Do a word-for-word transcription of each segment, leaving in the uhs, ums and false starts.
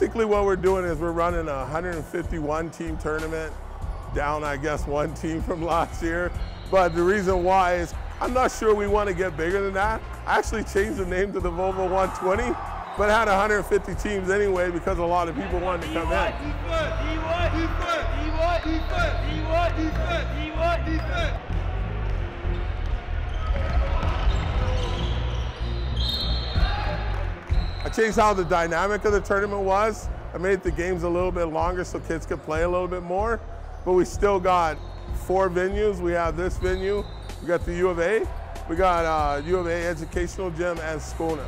Basically what we're doing is we're running a one hundred fifty-one team tournament, down I guess one team from last year. But the reason why is I'm not sure we want to get bigger than that. I actually changed the name to the Volvo one twenty, but had one hundred fifty teams anyway because a lot of people wanted to come in. I changed how the dynamic of the tournament was. I made the games a little bit longer so kids could play a little bit more, but we still got four venues. We have this venue, we got the U of A, we got uh, U of A Educational Gym, and Skona.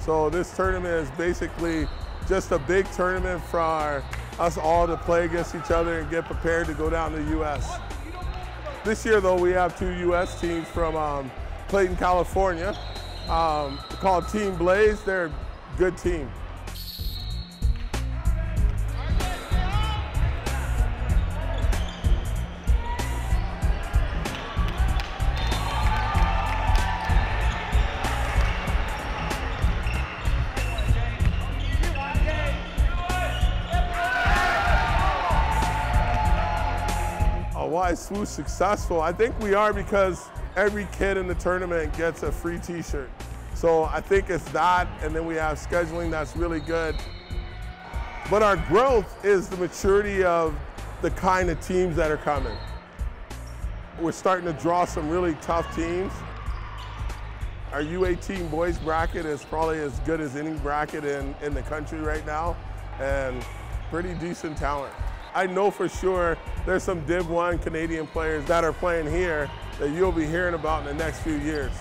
So this tournament is basically just a big tournament for us all to play against each other and get prepared to go down to the U S This year though, we have two U S teams from um, Clayton, California, um, called Team Blaze. They're good team. Uh, why is Swoosh successful? I think we are because every kid in the tournament gets a free t-shirt. So I think it's that, and then we have scheduling that's really good. But our growth is the maturity of the kind of teams that are coming. We're starting to draw some really tough teams. Our U eighteen boys bracket is probably as good as any bracket in, in the country right now, and pretty decent talent. I know for sure there's some Div one Canadian players that are playing here that you'll be hearing about in the next few years.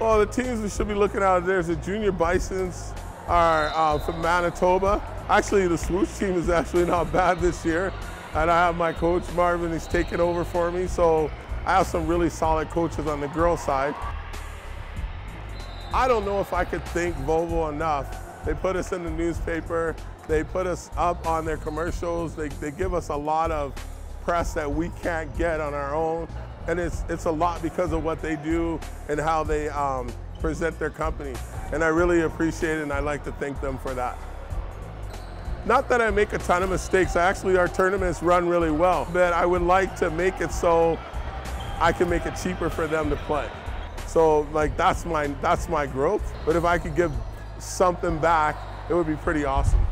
Well, the teams we should be looking at, there's the Junior Bisons are uh, from Manitoba. Actually, the Swoosh team is actually not bad this year. And I have my coach, Marvin, he's taking over for me. So I have some really solid coaches on the girls' side. I don't know if I could thank Volvo enough. They put us in the newspaper. They put us up on their commercials. They, they give us a lot of press that we can't get on our own. And it's, it's a lot because of what they do and how they um, present their company. And I really appreciate it, and I like to thank them for that. Not that I make a ton of mistakes. Actually, our tournaments run really well, but I would like to make it so I can make it cheaper for them to play. So like that's my, that's my growth. But if I could give something back, it would be pretty awesome.